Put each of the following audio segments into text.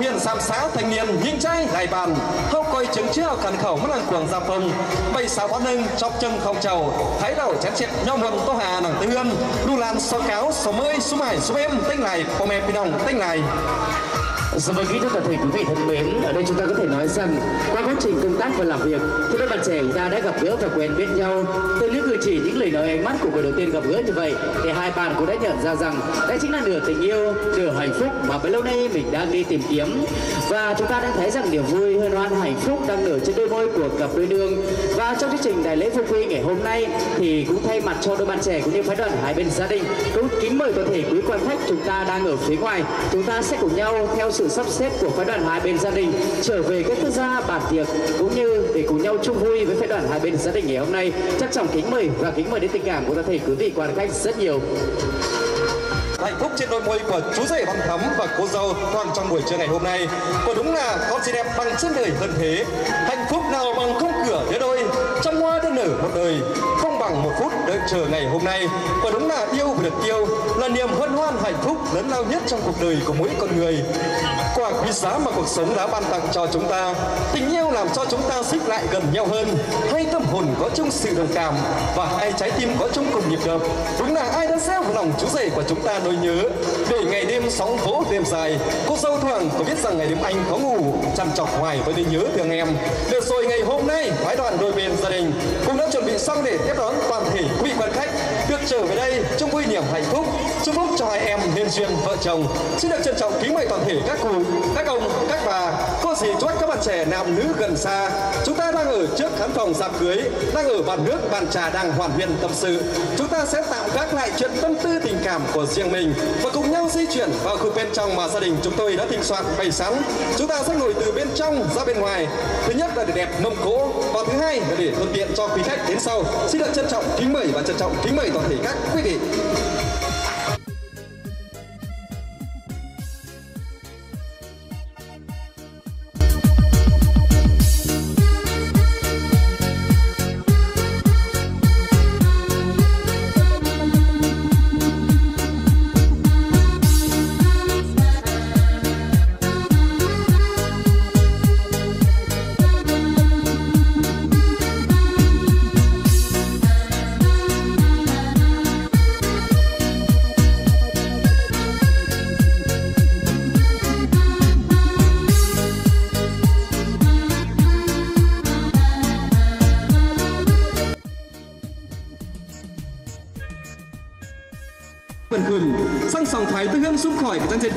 động viên sam xã thanh niên những trai gài bàn hâu coi chứng chưa cản khẩu mất lần cuồng gia phong bay sao văn ninh trong chân không trầu thái đầu chán chẹt nhau muộn tô hà nàng tây hương đu lan so cáo số mươi số mải số em tinh này phong em phi đồng tinh này. Xin mời kính thưa quý vị thân mến, ở đây chúng ta có thể nói rằng qua quá trình công tác và làm việc thì các bạn trẻ chúng ta đã gặp gỡ và quen biết nhau. Từ những cử chỉ, những lời nói, ánh mắt của người đầu tiên gặp gỡ như vậy thì hai bạn cũng đã nhận ra rằng đây chính là nửa tình yêu, nửa hạnh phúc mà bấy lâu nay mình đang đi tìm kiếm. Và chúng ta đang thấy rằng niềm vui, hân hoan, hạnh phúc đang nở trên đôi môi của cặp đôi nương. Và trong chương trình đại lễ Phục Quy ngày hôm nay thì cũng thay mặt cho đôi bạn trẻ cũng như phái đoàn hai bên gia đình, cũng kính mời toàn thể quý quan khách chúng ta đang ở phía ngoài, chúng ta sẽ cùng nhau theo sự sắp xếp của phái đoàn hai bên gia đình trở về các quốc gia bản tiệc cũng như để cùng nhau chung vui với phái đoàn hai bên gia đình ngày hôm nay. Chắc chắn kính mời đến tình cảm của toàn thể quý vị quan khách rất nhiều. Hạnh phúc trên đôi môi của chú rể Văn Thắm và cô dâu Toàn trong buổi trưa ngày hôm nay. Quả đúng là con gì đẹp bằng trên đời hơn thế, hạnh phúc nào bằng khung cửa đứa đôi, trong hoa đơn nở một đời, không bằng một phút đợi chờ ngày hôm nay. Quả đúng là yêu và được yêu là niềm hân hoan hạnh phúc lớn lao nhất trong cuộc đời của mỗi con người. Quả quý giá mà cuộc sống đã ban tặng cho chúng ta, tình yêu làm cho chúng ta xích lại gần nhau hơn, hay tâm hồn có chung sự đồng cảm và hai trái tim có chung cùng nhịp đập. Đúng là ai đã gieo vào lòng chú rể của chúng ta nỗi nhớ để ngày đêm sóng vỗ đêm dài. Cô dâu Thu Hằng có biết rằng ngày đêm anh có ngủ chằn chọc hoài với nỗi nhớ thương em. Được rồi, ngày hôm nay phái đoàn đôi bên gia đình cũng đã chuẩn bị xong để tiếp đón toàn thể quý vị quan khách được trở về đây chung vui niềm hạnh phúc, chúc phúc cho hai em nên duyên vợ chồng. Xin được trân trọng kính mời toàn thể các cụ, các ông, các bà, cô dì chú bác, các bạn trẻ nam nữ gần xa. Chúng ta đang ở trước khán phòng dạp cưới, đang ở bàn nước bàn trà đang hoàn huyền tâm sự. Chúng ta sẽ tạm gác lại chuyện tâm tư tình cảm của riêng mình và cùng nhau di chuyển vào khu bên trong mà gia đình chúng tôi đã thịnh soạn bày sẵn. Chúng ta sẽ ngồi từ bên trong ra bên ngoài. Thứ nhất là để đẹp mâm cỗ, và thứ hai là để thuận tiện cho quý khách đến sau. Xin được trân trọng kính mời toàn thể các quý vị.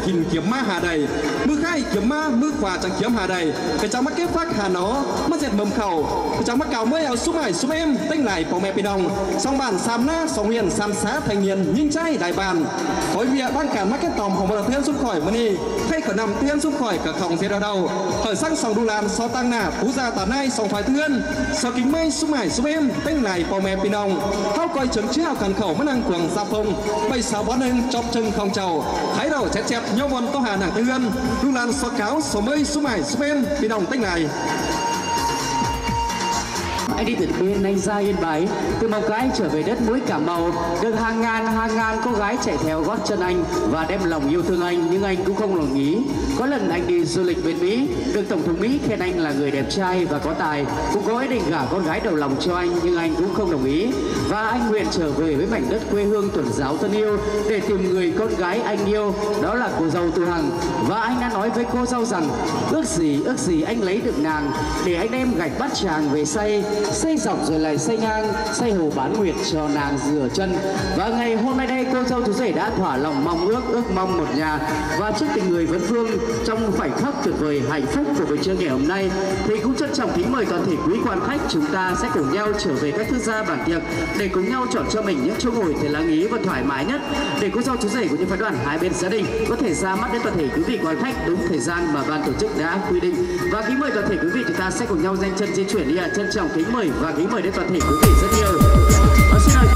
Kìm kiếm ma hà đầy mưa khai kiếm ma mưa quả chẳng kiếm hà đầy cái cháu mắt kết phát hà nó mất dệt mầm khẩu cái cháu mắt cào mới áo xúc hải xúc em tinh lại bóng mẹ bị đồng song bản sam na song huyền sam xá thành niên nhìn trai đại bàn khói vía ban cả mắt kết tòm hồng bờ thiên xúc khỏi mani thay cả nằm thiên xúc khỏi cả khổng dệt đầu đầu khởi sang song đu lan so tăng nà phú gia tán nay song phái thiên so kính mây xúc hải xúc em tinh lại bóng mẹ bị đồng thao coi trứng chứa hào càn khẩu mất năng cuồng gia phong bay sáu bón lên chọc chân không trầu thái đầu chét chép nhau vòn tô hà nàng tư ân lưu lan so cáo số mươi số mải số bên bị đồng tách này. Anh đi từ bên anh ra Yên Bái, từ Móng Cái trở về đất mũi Cà Mau, được hàng ngàn cô gái chạy theo gót chân anh và đem lòng yêu thương anh, nhưng anh cũng không lòng nghĩ. Có lần anh đi du lịch bên Mỹ, được Tổng thống Mỹ khen anh là người đẹp trai và có tài, cũng có ý định gả con gái đầu lòng cho anh, nhưng anh cũng không đồng ý. Và anh nguyện trở về với mảnh đất quê hương Tuần Giáo thân yêu để tìm người con gái anh yêu, đó là cô dâu Thu Hằng. Và anh đã nói với cô dâu rằng ước gì anh lấy được nàng, để anh đem gạch bát tràng về xây dọc rồi lại xây ngang, xây hồ bán nguyệt cho nàng rửa chân. Và ngày hôm nay đây, cô dâu chú rể đã thỏa lòng mong ước mong một nhà. Và trước tình người vấn vương trong khoảnh khắc tuyệt vời hạnh phúc của buổi trưa ngày hôm nay thì cũng trân trọng kính mời toàn thể quý quan khách chúng ta sẽ cùng nhau trở về các thương gia bản tiệc để cùng nhau chọn cho mình những chỗ ngồi thật là ý và thoải mái nhất để cô dâu chú rể của những phái đoàn hai bên gia đình có thể ra mắt đến toàn thể quý vị quan khách đúng thời gian mà ban tổ chức đã quy định. Và kính mời toàn thể quý vị chúng ta sẽ cùng nhau nhanh chân di chuyển đi ạ. Trân trọng kính mời đến toàn thể quý vị rất nhiều. Xin mời.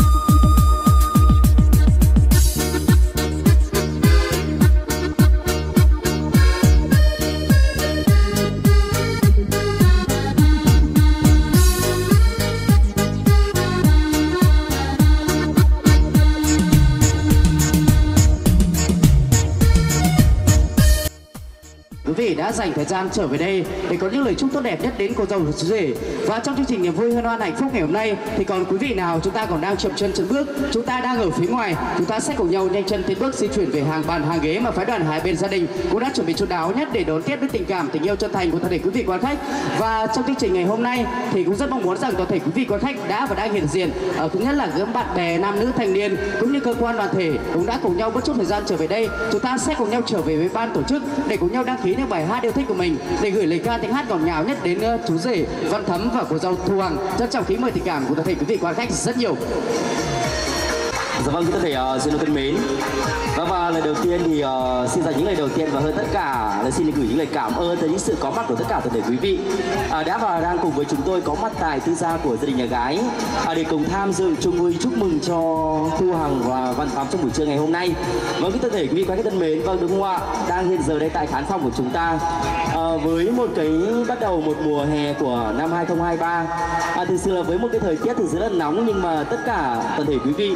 đã dành thời gian trở về đây để có những lời chúc tốt đẹp nhất đến cô dâu và chú rể. Và trong chương trình niềm vui hân hoan hạnh phúc ngày hôm nay thì còn quý vị nào chúng ta còn đang chậm chân chậm bước, chúng ta đang ở phía ngoài, chúng ta sẽ cùng nhau nhanh chân tiến bước di chuyển về hàng bàn hàng ghế mà phái đoàn hai bên gia đình cũng đã chuẩn bị chu đáo nhất để đón tiếp với tình cảm tình yêu chân thành của toàn thể quý vị quan khách. Và trong chương trình ngày hôm nay thì cũng rất mong muốn rằng toàn thể quý vị quan khách đã và đang hiện diện ở cũng nhất là các bạn bè nam nữ thanh niên cũng như cơ quan đoàn thể cũng đã cùng nhau bớt chút thời gian trở về đây, chúng ta sẽ cùng nhau trở về với ban tổ chức để cùng nhau đăng ký những bài hát yêu thích của mình, để gửi lời ca tiếng hát ngọt ngào nhất đến chú rể Văn Thắm và cô dâu Thu Hằng. Trân trọng kính mời tình cảm của toàn thể quý vị quan khách rất nhiều. Dạ vâng, chúng ta thể xin được thân mến. Và lời đầu tiên thì xin dành những lời đầu tiên và hơn tất cả là xin gửi những lời cảm ơn tới những sự có mặt của tất cả toàn thể quý vị đã và đang cùng với chúng tôi có mặt tại tư gia của gia đình nhà gái để cùng tham dự chung vui chúc mừng cho Thu Hằng và Văn Thắm trong buổi trưa ngày hôm nay. Vâng, chúng ta thể quý vị quan khách thân mến, vâng đúng không ạ? Đang hiện giờ đây tại khán phòng của chúng ta với một cái bắt đầu một mùa hè của năm 2023. Thực sự là với một cái thời tiết thực sự rất là nóng, nhưng mà tất cả toàn thể quý vị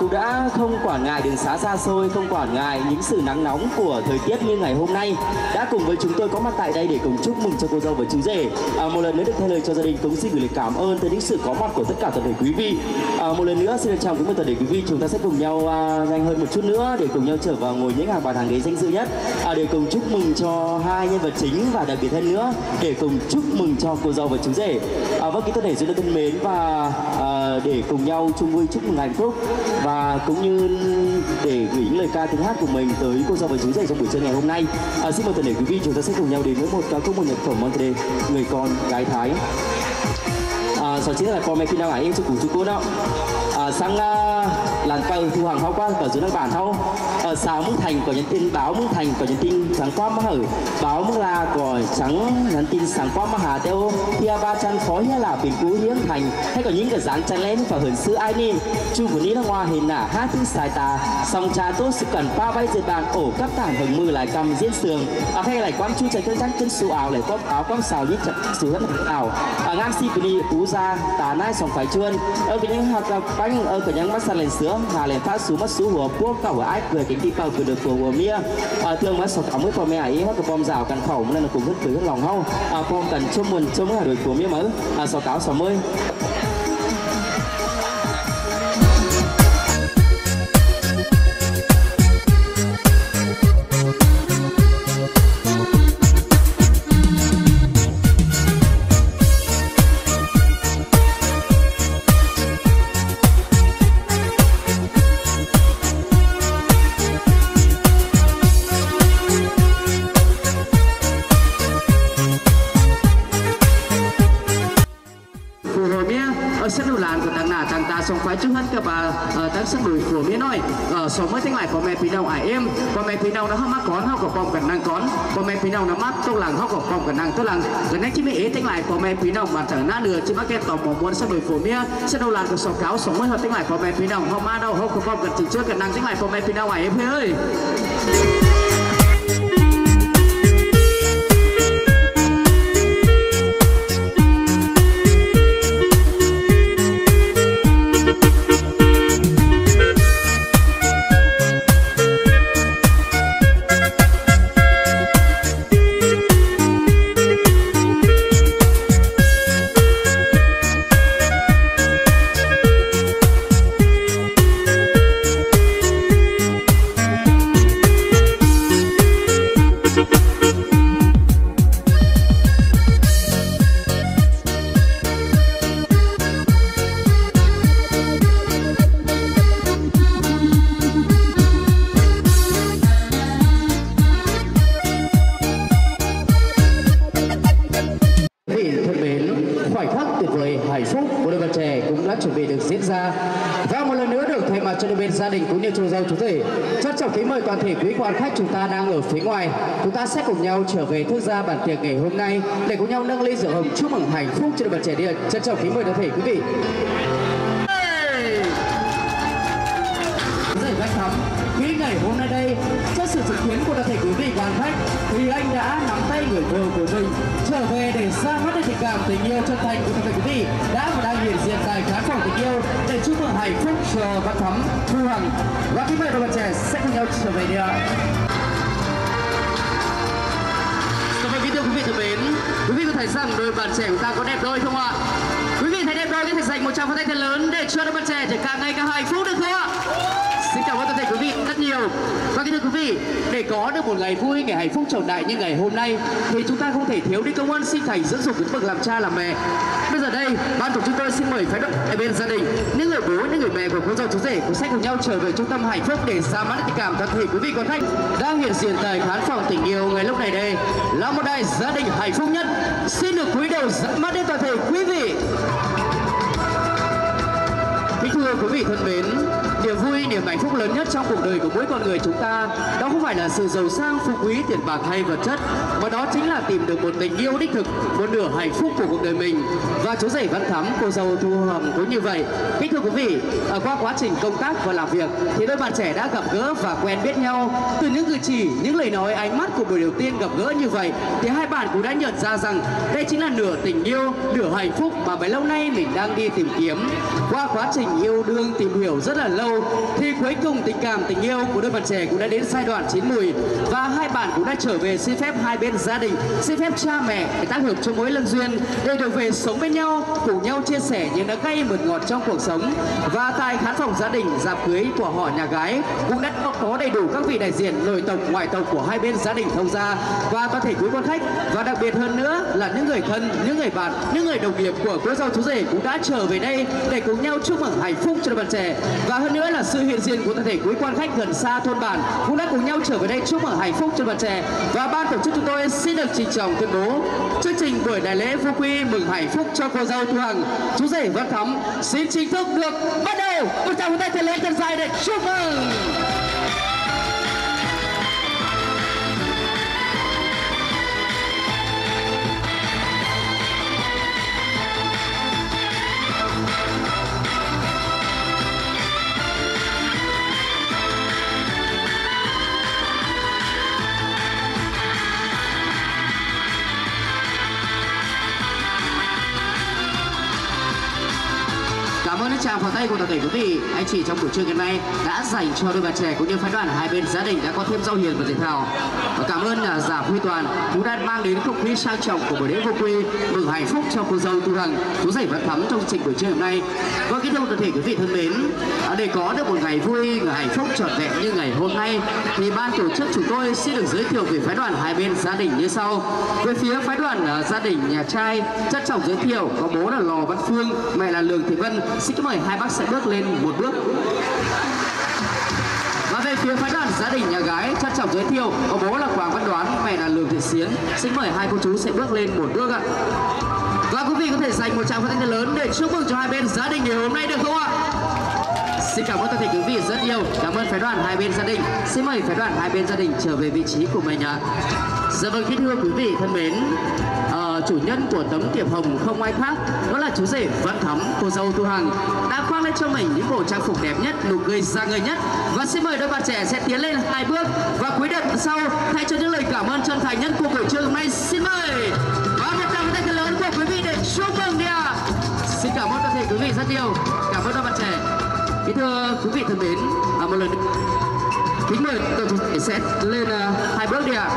cũng đã không quản ngại đường xá xa xôi, không quản ngại những sự nắng nóng của thời tiết như ngày hôm nay, đã cùng với chúng tôi có mặt tại đây để cùng chúc mừng cho cô dâu và chú rể. Một lần nữa được thay lời cho gia đình cũng xin gửi lời cảm ơn tới những sự có mặt của tất cả toàn thể quý vị. Một lần nữa xin chào quý vị toàn thể quý vị, chúng ta sẽ cùng nhau nhanh hơn một chút nữa để cùng nhau trở vào ngồi những hàng bàn hàng ghế danh dự nhất để cùng chúc mừng cho hai nhân vật chính và đặc biệt hơn nữa để cùng chúc mừng cho cô dâu và chú rể. Vâng, kính thưa quý vị thân mến, và để cùng nhau chung vui chúc mừng hạnh phúc và cũng như để gửi những lời ca tiếng hát của mình tới cô dâu và chú rể trong buổi trưa ngày hôm nay. Xin mời toàn thể quý vị, chúng ta sẽ cùng nhau đến với một ca khúc một nhạc phẩm mang tên Người Con Gái Thái. Sau chính là con mẹ khi nào ấy em sẽ cùng chú cô đó sang làng cầu Thu Hoàng Hoa qua và dưới làng bản thâu ở sáu mức thành của nhân tin báo mức thành của nhân tin sáng qua mắc hở báo mức là của trắng nhân tin sáng qua mắc hà teo kia ba chăn phó như là bình cứu hiến thành hay còn những cái dáng chăn lên và hưởng sứ ai ni chu của ní nó hoa hình nả hát thứ xài tà song cha tốt sự cần ba bay dệt bàn ổ các tảng hưởng mưa lại cầm diễn sườn hay lại quăng chu chạy chân trắng chân sù ảo lại quăng áo quăng xào như chặt sù rất ảo ngang si của đi ú ra tà nai sòng phải chuôn ở cái những hạt bánh ở cả những mắt sàn lên sữa hà lên phát xuống mắt xuống hùa quốc cầu ai cười kính đi cầu cười được của hùa mía thương mắt sọc ống với con mẹ ấy hết con rào cần khẩu nên là cũng rất cười rất lòng hâu con cần chôm muôn chôm là đuổi của mía mới sọc áo 60. Xong phải trước hết các bà tác sắc đuổi của miếng nói số mới tiếng lại có mẹ pí đầu ải em có mẹ pí đầu nó hắc mắc con hắc của con cần năng con có mẹ pí đầu nó mắc trong làng hắc của con cần năng tức làng gần nãy chứ mấy ế tiếng lại có mẹ pí đầu mà trở na nửa chứ mắc cái tàu bỏ muốn sắc đuổi của miếng sẽ đâu làng của số cáo số mới hợp tiếng lại có mẹ pí đầu không ma đâu hắc của con cần trước cần năng tiếng lại có mẹ pí đầu ải em ơi. Chúng ta đang ở phía ngoài, chúng ta sẽ cùng nhau trở về thức gia bản tiệc ngày hôm nay để cùng nhau nâng ly rượu hồng chúc mừng hạnh phúc cho đôi bạn trẻ điện. Trân trọng kính mời toàn thể quý vị. Giải Văn Thắm khi ngày hôm nay đây, trước sự chứng kiến của toàn thể quý vị quan khách thì anh đã nắm tay người vợ của mình trở về để ra mắt tình cảm tình yêu chân thành của toàn thể quý vị đã và đang hiện diện tại khán phòng tình yêu để chúc mừng hạnh phúc cho Văn Thắm, Thu Hằng và quý vị đôi bạn trẻ sẽ cùng nhau trở về điện. thưa quý vị thân mến, quý vị có thấy rằng đôi bạn trẻ của ta có đẹp đôi không ạ? Quý vị thấy đẹp đôi có thể dành một tràng pháo tay thật lớn để cho đôi bạn trẻ trở càng ngày càng hạnh phúc được không ạ? Xin cảm ơn toàn thể quý vị rất nhiều. Và kính thưa quý vị, để có được một ngày vui, ngày hạnh phúc trọn đại như ngày hôm nay thì chúng ta không thể thiếu đi công ơn sinh thành dưỡng dục những bậc làm cha làm mẹ. Bây giờ đây, ban tổ chức tôi xin mời phái đoàn ở bên gia đình, những người bố, những người mẹ của cô dâu chú rể cùng sách cùng nhau trở về trung tâm hạnh phúc để ra mắt tình cảm toàn thể quý vị quan khách đang hiện diện tại khán phòng tình yêu ngày lúc này đây là một đại gia đình hạnh phúc nhất. Xin được cúi đầu dẫn mắt đến toàn thể quý vị. Kính thưa quý vị thân mến, niềm vui, niềm hạnh phúc lớn nhất trong cuộc đời của mỗi con người chúng ta đó không phải là sự giàu sang, phú quý, tiền bạc hay vật chất, mà đó chính là tìm được một tình yêu đích thực, một nửa hạnh phúc của cuộc đời mình. Và chú rể Văn Thắm, cô dâu Thu Hằng cũng như vậy. Kính thưa quý vị, qua quá trình công tác và làm việc thì đôi bạn trẻ đã gặp gỡ và quen biết nhau. Từ những cử chỉ, những lời nói, ánh mắt của buổi đầu tiên gặp gỡ như vậy thì hai bạn cũng đã nhận ra rằng đây chính là nửa tình yêu, nửa hạnh phúc mà bấy lâu nay mình đang đi tìm kiếm. Qua quá trình yêu đương tìm hiểu rất là lâu thì cuối cùng tình cảm tình yêu của đôi bạn trẻ cũng đã đến giai đoạn chín mùi và hai bạn cũng đã trở về xin phép hai bên gia đình, xin phép cha mẹ để tác hợp cho mối lân duyên để được về sống với nhau, cùng nhau chia sẻ những đắng cay mượt ngọt trong cuộc sống. Và tại khán phòng gia đình, rạp cưới của họ nhà gái cũng đã có đầy đủ các vị đại diện nội tộc ngoại tộc của hai bên gia đình thông gia và toàn thể quý quan khách, và đặc biệt hơn nữa là những người thân, những người bạn, những người đồng nghiệp của cô dâu chú rể cũng đã trở về đây để cùng nhau chúc mừng hạnh phúc cho đôi bạn trẻ. Và hơn nữa là sự hiện diện của toàn thể quý quan khách gần xa thôn bản cũng đã cùng nhau trở về đây chúc mừng hạnh phúc cho bạn trẻ. Và ban tổ chức chúng tôi xin được trịnh trọng tuyên bố chương trình buổi đại lễ vô quy mừng hạnh phúc cho cô dâu Thu Hằng, chú rể Văn Thắm xin chính thức được bắt đầu. Một tràng pháo tay thật lớn thật dài để chúc mừng. Tràng pháo tay của toàn thể quý vị, anh chị trong buổi trưa ngày nay đã dành cho đôi bạn trẻ cũng như phái đoàn hai bên gia đình đã có thêm rau hiền và thể thao. Và cảm ơn giả Huy Toàn cũng đã mang đến không khí sang trọng của buổi lễ vô quy mừng hạnh phúc cho cô dâu Thu Hằng, chú rể Văn Thắm trong chương trình buổi trưa hôm nay. Và kính thưa toàn thể quý vị thân mến, để có được một ngày vui, ngày hạnh phúc trọn vẹn như ngày hôm nay thì ban tổ chức chúng tôi xin được giới thiệu về phái đoàn hai bên gia đình như sau. Về phía phái đoàn gia đình nhà trai trân trọng giới thiệu có bố là Lò Văn Phương, mẹ là Lường Thị Vân. Xin mời hai bác sẽ bước lên một bước. Và về phía phái đoàn gia đình nhà gái trân trọng giới thiệu có bố là Hoàng Văn Đoàn, mẹ là Lường Thị Xiến. Xin mời hai cô chú sẽ bước lên một bước ạ. Và quý vị có thể dành một tràng pháo tay lớn để chúc mừng cho hai bên gia đình ngày hôm nay được không ạ? Xin cảm ơn tất cả quý vị rất nhiều. Cảm ơn phái đoàn hai bên gia đình. Xin mời phái đoàn hai bên gia đình trở về vị trí của mình ạ. Dạ vâng, kính thưa quý vị thân mến, chủ nhân của tấm thiệp hồng không ai khác đó là chú rể Văn Thắm, cô dâu Thu Hằng đã khoác lên cho mình những bộ trang phục đẹp nhất, nụ cười rạng ngời nhất. Và xin mời đôi bạn trẻ sẽ tiến lên hai bước và cúi đầu sau thay cho những lời cảm ơn chân thành nhất của buổi trưa hôm nay. Xin mời và một tràng pháo tay thật lớn của quý vị để chúc mừng đi ạ. Xin cảm ơn toàn thể quý vị rất nhiều. Cảm ơn đôi bạn trẻ. Kính thưa quý vị thân mến, một lần kính mời tôi sẽ lên hai bước đi ạ.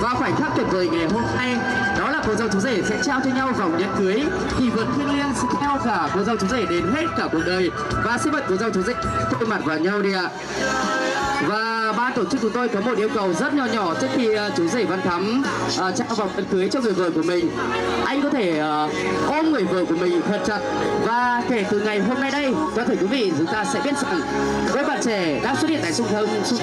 Và khoảnh khắc tuyệt vời ngày hôm nay đó là cô dâu chú rể sẽ trao cho nhau vòng nhẫn cưới thì vẫn thiêng liêng theo cả cô dâu chú rể đến hết cả cuộc đời. Và xin mời cô dâu chú rể tụi mặt vào nhau đi ạ. Và ban tổ chức chúng tôi có một yêu cầu rất nhỏ nhỏ trước khi chú rể Văn Thắm trao vòng nhẫn cưới cho người vợ của mình. Anh có thể ôm người vợ của mình thật chặt. Và kể từ ngày hôm nay đây, có thể quý vị chúng ta sẽ biết rằng đôi bạn trẻ đã xuất hiện tại sân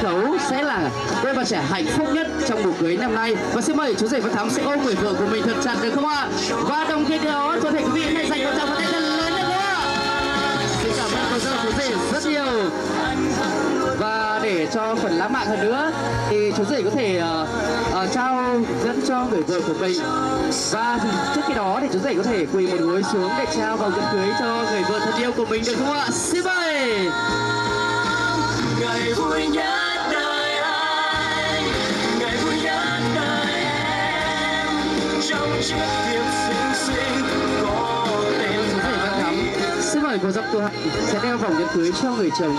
khấu sẽ là đôi bạn trẻ hạnh phúc nhất trong buổi cưới năm nay. Và xin mời chú rể Văn Thắm sẽ ôm người vợ của mình thật chặt được không ạ? Và đồng thời đó có thể quý vị hãy dành một tràng pháo tay thật lớn được không ạ? Xin cảm ơn cô dâu chú rể rất nhiều. Và để cho phần lãng mạn hơn nữa thì chú rể có thể trao dẫn cho người vợ của mình. Và trước khi đó thì chú rể có thể quỳ một gối xuống để trao vòng nhẫn cưới cho người vợ thân yêu của mình được không ạ? Xin mời. Ngày vui nhất đời anh, ngày vui nhất đời em, trong chiếc thiệp xinh xinh có tên chú rể Văn Thắm. Xin mời cô dâu Thu Hạnh sẽ đeo vòng nhẫn cưới cho người chồng.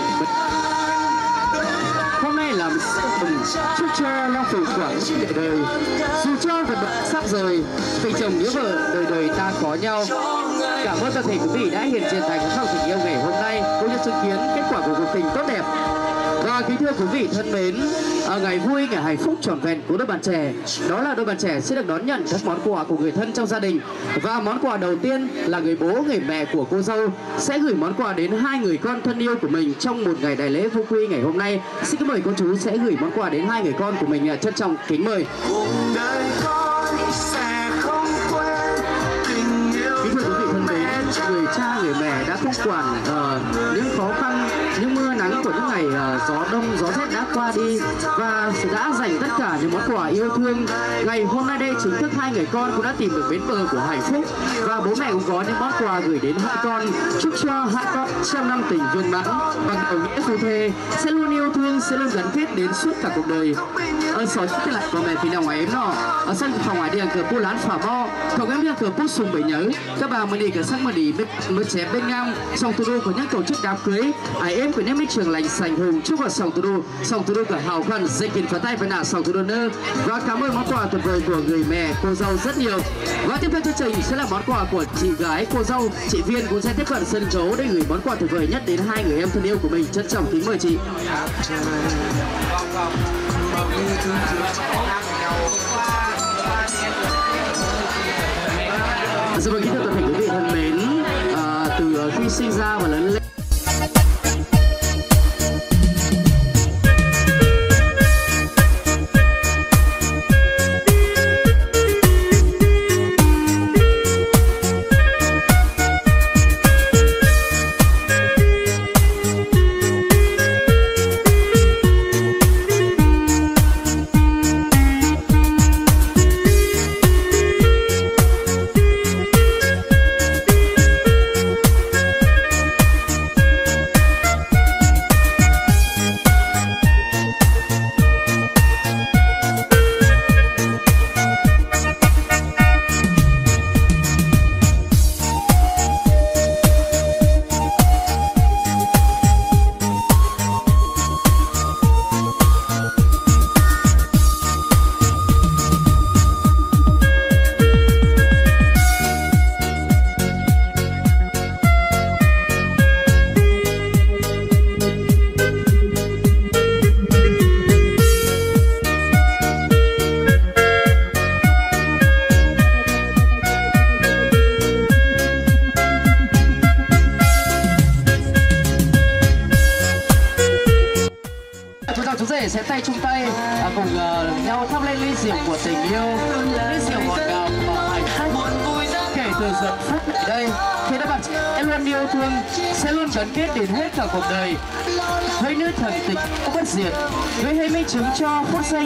Hôm nay nay làm sự mình chúc cho long phù quảng đời đời. Dù cho vật bậc sắp rời, tình chồng nghĩa vợ đời đời ta có nhau. Cảm ơn toàn thể quý vị đã hiện diện thành trong tình yêu ngày hôm nay cũng như chứng kiến kết quả của cuộc tình tốt đẹp. Và kính thưa quý vị thân mến, ngày vui ngày hạnh phúc trọn vẹn của đôi bạn trẻ, đó là đôi bạn trẻ sẽ được đón nhận các món quà của người thân trong gia đình. Và món quà đầu tiên là người bố, người mẹ của cô dâu sẽ gửi món quà đến hai người con thân yêu của mình trong một ngày đại lễ vô quy ngày hôm nay. Xin mời cô chú sẽ gửi món quà đến hai người con của mình, trân trọng kính mời. Người cha, người mẹ đã không quản những khó khăn, những mưa nắng của những ngày gió đông, gió rét đã qua đi và đã dành tất cả những món quà yêu thương. Ngày hôm nay đây chính thức hai người con cũng đã tìm được bến bờ của hạnh phúc và bố mẹ cũng có những món quà gửi đến hai con. Chúc cho hai con trăm năm tình viên mãn bằng tình nghĩa phu thê, sẽ luôn yêu thương, sẽ luôn gắn kết đến suốt cả cuộc đời. Ở xóa chút lại của mẹ thì nào ngoài em nọ ở sân phòng ngoài đi hàng cửa bố lán phả bo không em đi hàng cửa bố sùng bể nhớ các bà mình đi cả sắc mà đi mới chém bên ngang song thủ đô của những tổ chức đám cưới ai em của những mấy trường lành sành hùng chúc vào song thủ đô cả hào khoan dây kín phá tay và nạ song thủ đô nơ. Và cảm ơn món quà tuyệt vời của người mẹ cô dâu rất nhiều. Và tiếp theo chương trình sẽ là món quà của chị gái cô dâu, chị Viên cũng sẽ tiếp cận sân khấu để gửi món quà tuyệt vời nhất đến hai người em thân yêu của mình. Trân trọng kính mời chị. Xin mời kính thưa toàn thể quý vị thân mến, từ khi sinh ra và lớn lên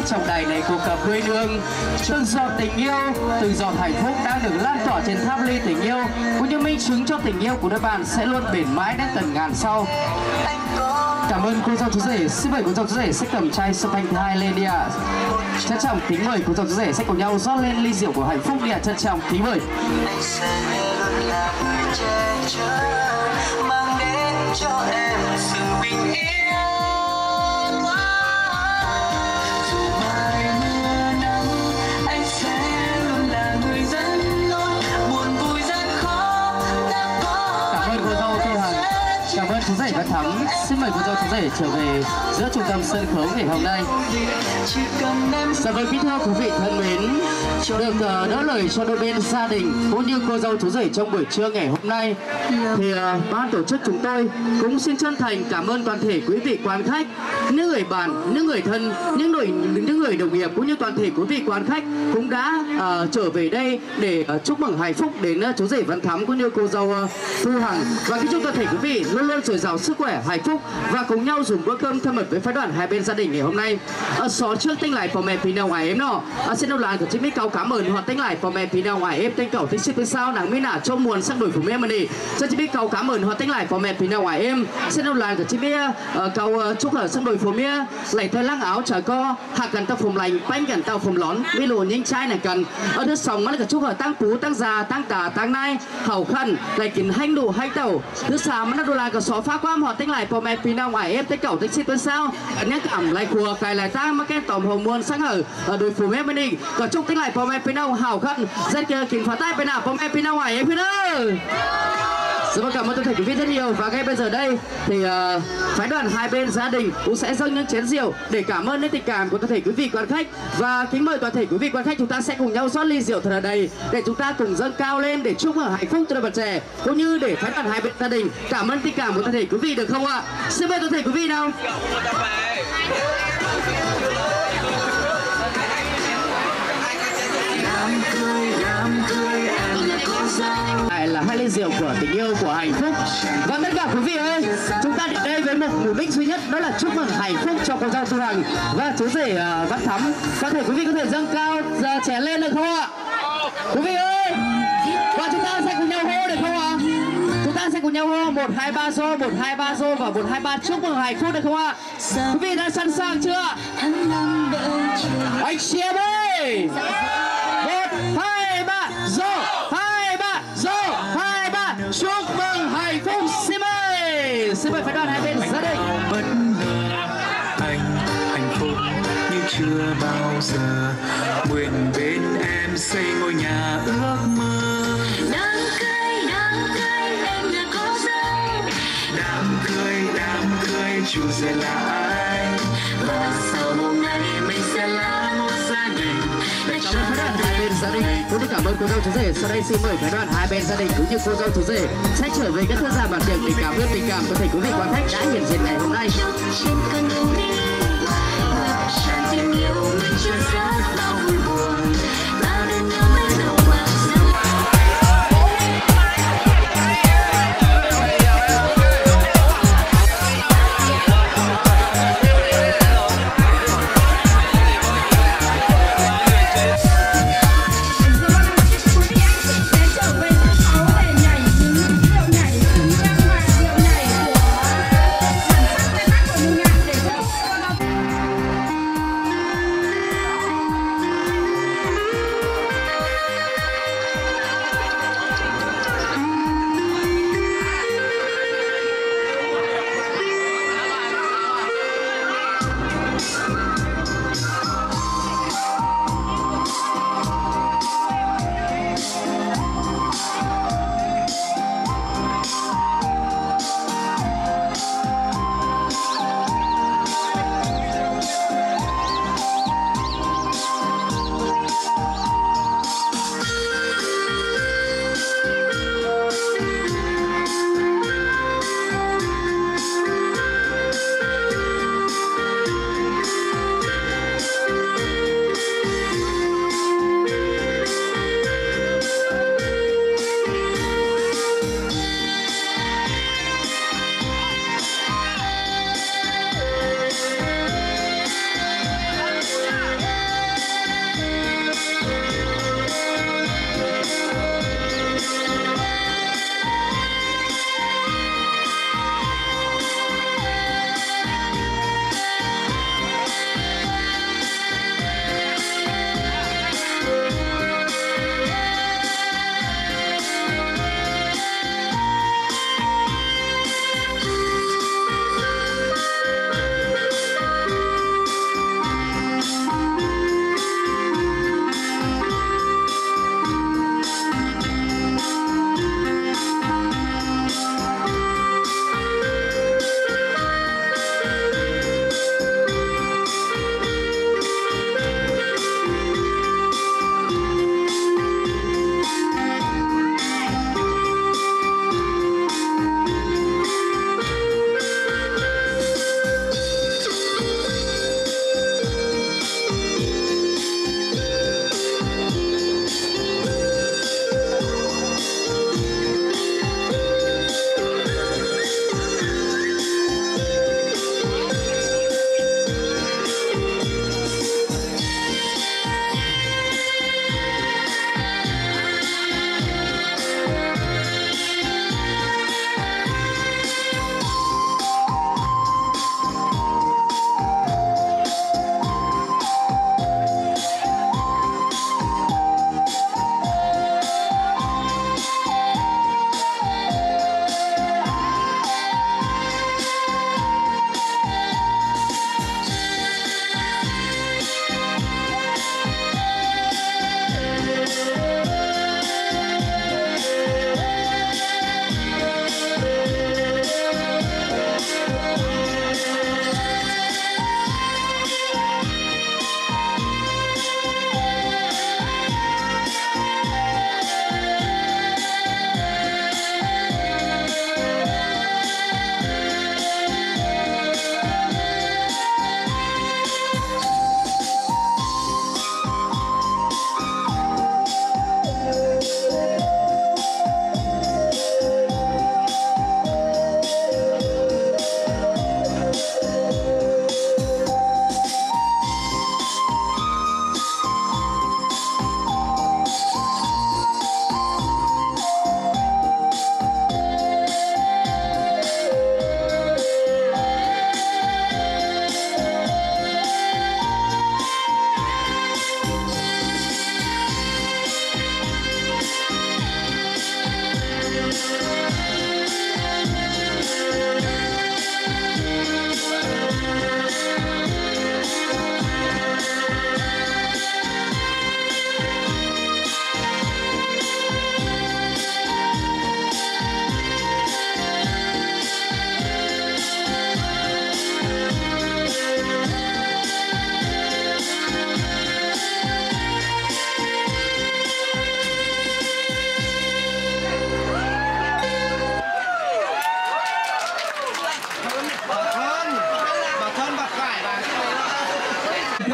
trong đài này của cả quê hương. Từng giọt tình yêu, từng giọt hạnh phúc đang được lan tỏa trên tháp ly tình yêu cũng như minh chứng cho tình yêu của đôi bạn sẽ luôn bền mãi đến tận ngàn sau. Cảm ơn cô dâu chú rể. Xin mời cô dâu chú rể xách cầm chai champagne thứ hai lên đi ạ. Trân trọng kính mời cô dâu chú rể sẽ cùng nhau rót lên ly rượu của hạnh phúc đi ạ. Trân trọng kính mời. Mang đến cho em sự bình yên. Chú rể Văn Thắm, xin mời cô dâu chú rể trở về giữa trung tâm sân khấu ngày hôm nay. Dạ vâng, kính thưa quý vị thân mến, được đỡ lời cho đôi bên gia đình cũng như cô dâu chú rể trong buổi trưa ngày hôm nay thì ban tổ chức chúng tôi cũng xin chân thành cảm ơn toàn thể quý vị quan khách, những người bạn, những người thân, những người đồng nghiệp cũng như toàn thể quý vị quan khách cũng đã trở về đây để chúc mừng hạnh phúc đến chú rể Văn Thắm cũng như cô dâu Thu Hằng. Và kính chúc toàn thể quý vị luôn luôn dồi dào sức khỏe, hạnh phúc và cùng nhau dùng bữa cơm thân mật với phái đoàn hai bên gia đình ngày hôm nay. Ở xóa trước tinh lại của mẹ phí nào ngoài em nọ ở xin đầu làn của chính mình cao cảm ơn hoặc tinh lại của mẹ phí nào ngoài em tinh cầu tinh xích tinh sao nắng mỹ nả trong muôn sắc đổi của mẹ mình đi cho chính mình cao cảm ơn hoặc tinh lại của mẹ phí nào ngoài em xin đầu làn của chính mình cầu chúc ở sắc đổi của mẹ lại thời lăng áo trời co hạt gần tàu phồng lành bánh gần tàu phồng lón vi lùn nhanh trai này cần ở đất sòng mắt cả chúc ở tăng cú tăng già tăng cả tăng nay hậu khăn lại kín hành đủ hành tàu thứ xa mắt đô la cả xóa phá quam họ tính lại của mẹ pin đồng ải ép tới cầu tới xịt tới sao nhắc ẩm lại của cài lại ra mắc cái tổng hồng muôn sáng ở đôi phủ mẹ bên đi có chúc tính lại của mẹ pin đồng hảo khăn rất kia kính phá tay bên nào của mẹ pin đồng ải ép pin ơi. Xin cảm ơn tất cả quý vị rất nhiều và ngay bây giờ đây thì phái đoàn hai bên gia đình cũng sẽ dâng những chén rượu để cảm ơn những tình cảm của toàn thể quý vị quan khách và kính mời toàn thể quý vị quan khách chúng ta sẽ cùng nhau rót ly rượu thật là đầy để chúng ta cùng dâng cao lên để chúc mừng hạnh phúc cho đôi bạn trẻ cũng như để phái đoàn hai bên gia đình cảm ơn tình cảm của toàn thể quý vị được không ạ? Xin mời toàn thể quý vị nào. Đây là hai ly rượu của tình yêu của hạnh phúc. Và tất cả quý vị ơi, chúng ta đến đây với một mục đích duy nhất, đó là chúc mừng hạnh phúc cho cô dâu Thu Hằng và chú rể Văn Thắm. Có thể quý vị có thể dâng cao chén lên được không ạ? Quý vị ơi, và chúng ta sẽ cùng nhau hô được không ạ? Chúng ta sẽ cùng nhau hô 1, 2, 3 rô, 1, 2, 3 rô và 1, 2, 3 chúc mừng hạnh phúc được không ạ? Quý vị đã sẵn sàng chưa ạ? Anh chị em ơi, 1, 2, 3 rô. Chúc mừng hạnh phúc, xin mời phái đoàn hai bên gia đình. Bất ngờ anh hạnh phúc như chưa bao giờ, nguyện bên em xây ngôi nhà ước mơ. Đám cưới em là cô dâu. Đám cưới chủ sẽ là ai? Và sau này mình sẽ là một gia đình. Để cảm ơn phái đoàn hai bên gia đình, cũng như cảm ơn cô dâu chú rể. Sau đây xin mời phái đoàn hai bên gia đình cũng như cô dâu chú rể sẽ trở về các thơ giả bản tiệc để cảm ơn tình cảm của thầy quý vị quan khách đã hiện diện ngày hôm nay.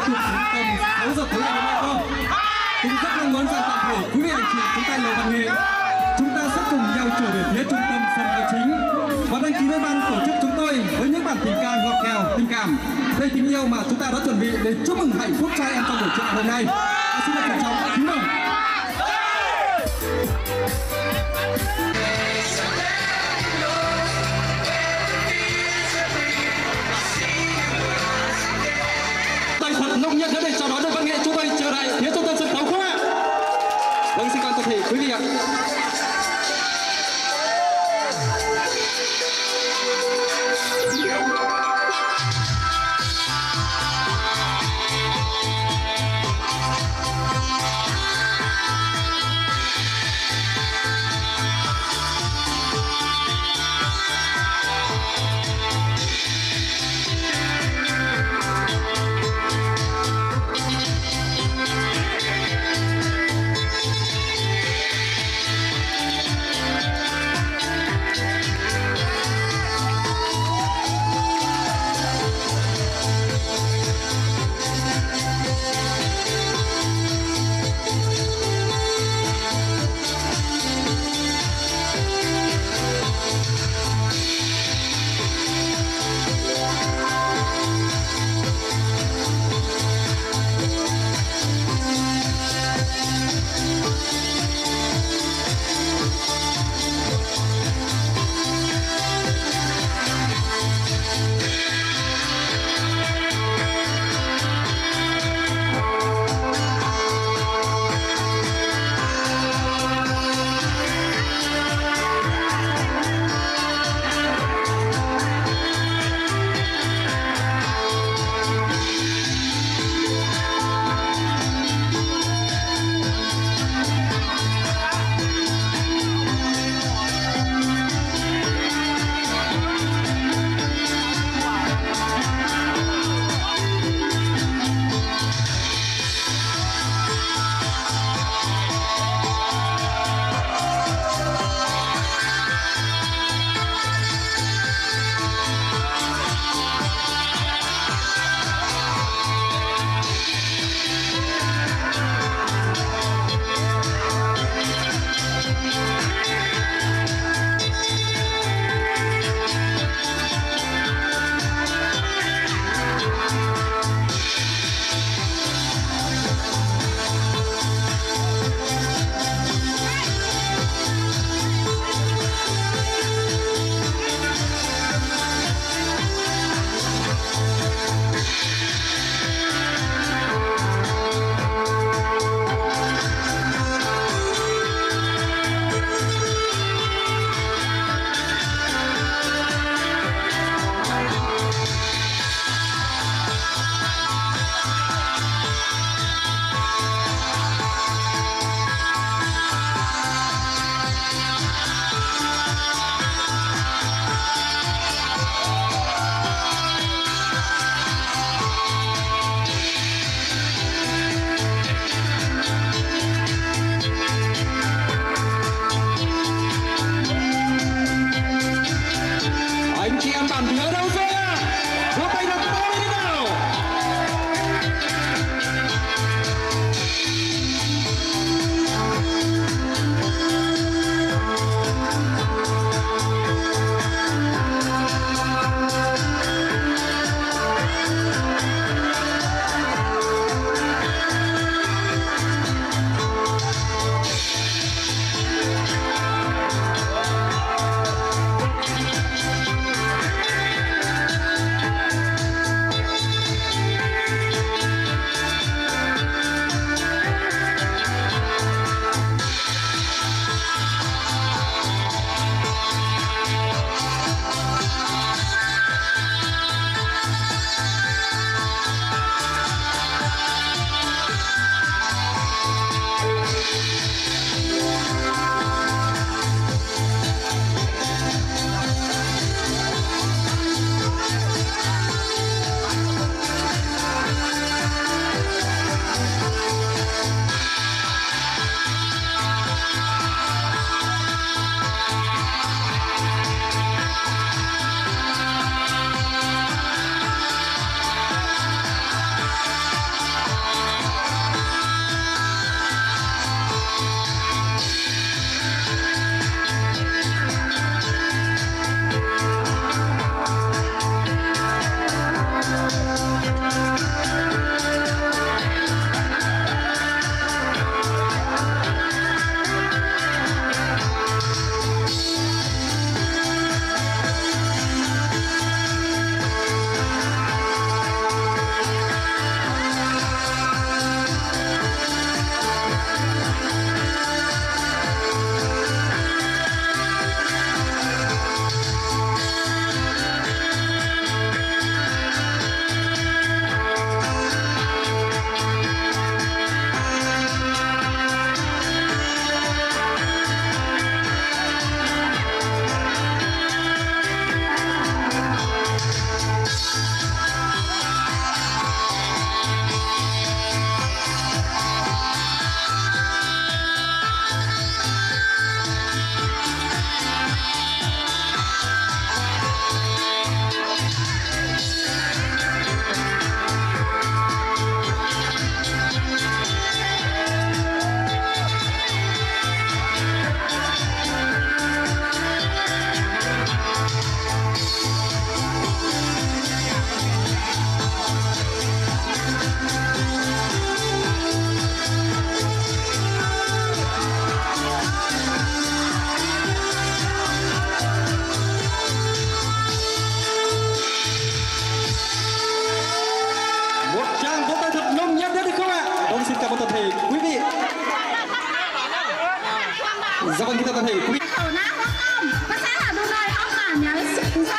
tiếp tục tầm 6 giờ tối ngày hôm nay không? Cũng rất mong muốn rằng toàn thể quý vị anh chị chúng ta là văn nghệ, chúng ta sẽ cùng nhau trở về phía trung tâm sân khấu chính và đăng ký với ban tổ chức chúng tôi với những bản tình ca ngọt ngào, tình cảm đầy tình yêu mà chúng ta đã chuẩn bị để chúc mừng hạnh phúc trai em trong buổi trưa hôm nay. Xin được trân trọng kính mời. Tay thật nông nhiệt nữa để chào đón đội văn nghệ chúng tôi trở lại phía trung tâm sân khấu không ạ? Vâng, xin cảm ơn toàn thể quý vị ạ.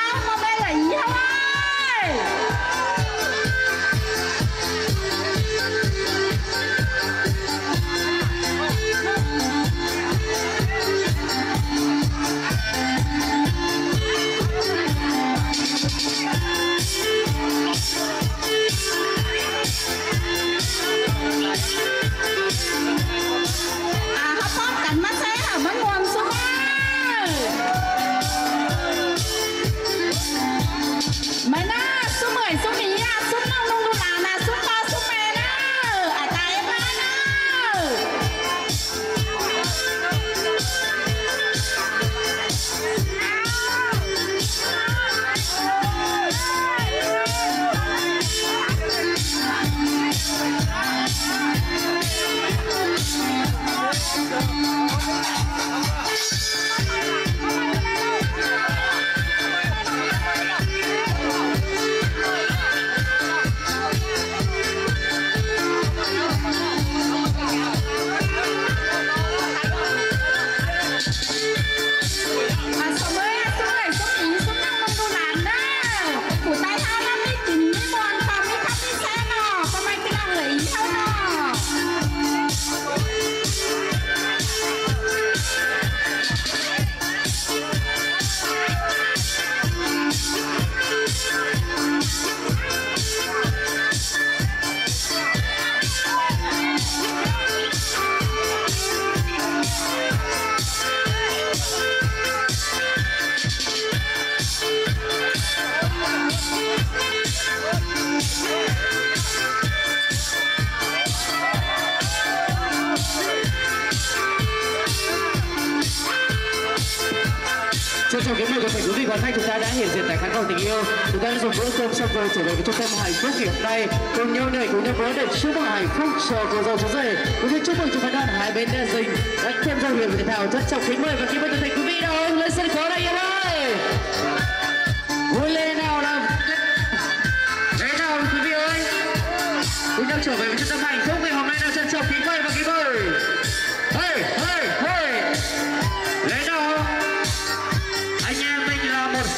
ăn mà mày lỉ không ơi. À hấp tóc cảnh mắt xé hả bánh quần xuống á. Mày nè, xuống 10, xuống 10 nha, xuống 5 luôn luôn là nè, xuống 3, xuống mẹ nè. À tại em nè Trong cái việc của thành quý vị khán khách, chúng ta đã hiện diện tại khán phòng tình yêu, chúng ta đã dùng bữa cơm xong rồi trở về với trung tâm hạnh phúc hiện nay cùng nhau này cũng đã có được chúc mừng hạnh phúc cho cô dâu chú rể. Cũng như chúc mừng chúng ta đoàn hai bên đèn rình đã thêm ra huyền thể thao rất trọng kính mời và kính mời thành quý vị đâu lên sân khấu này em ơi, vui lên nào nào đấy nào quý vị ơi, chúng ta trở về với trung tâm hạnh phúc ngày hôm nay nào trân trọng kính mời và kính mời hey hey hey lấy nào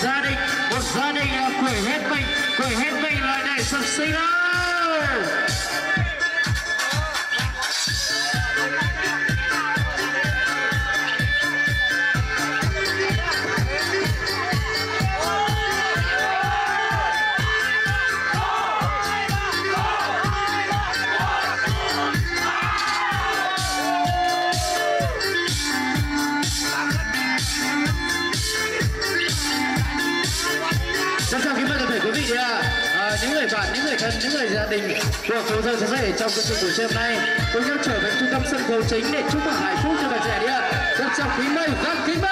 gia đình cởi hết mình lại này sập xí đâu. Những người bạn, những người thân, những người gia đình của cô dâu chú rể trong chương trình buổi trưa hôm nay cùng nhau trở về trung tâm sân khấu chính để chúc mừng hạnh phúc cho bạn trẻ đi ạ. Rất trọng kính mời và kính mời.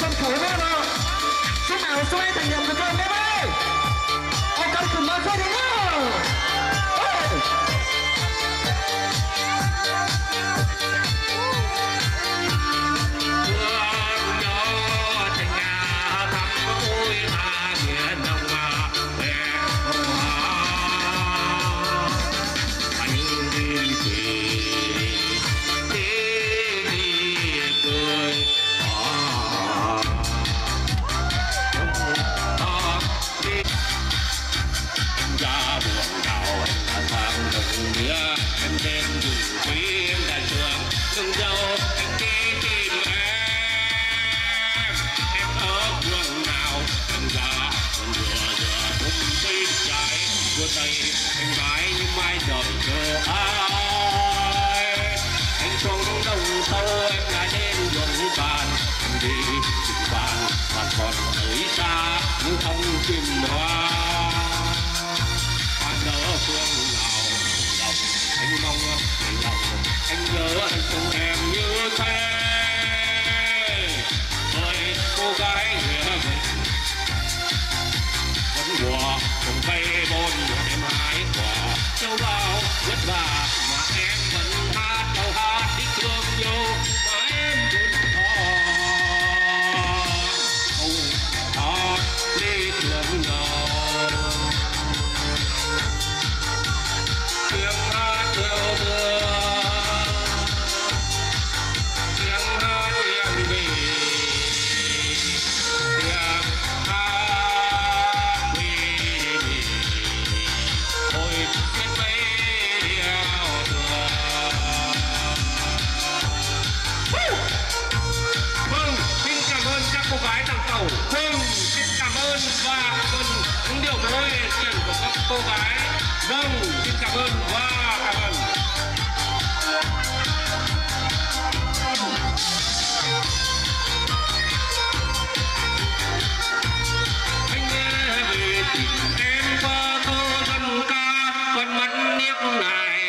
sân khấu với em ạ. Xin nào số em thành nhận được không em ơi? Em cần cùng mời ra đi nào. Hãy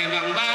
subscribe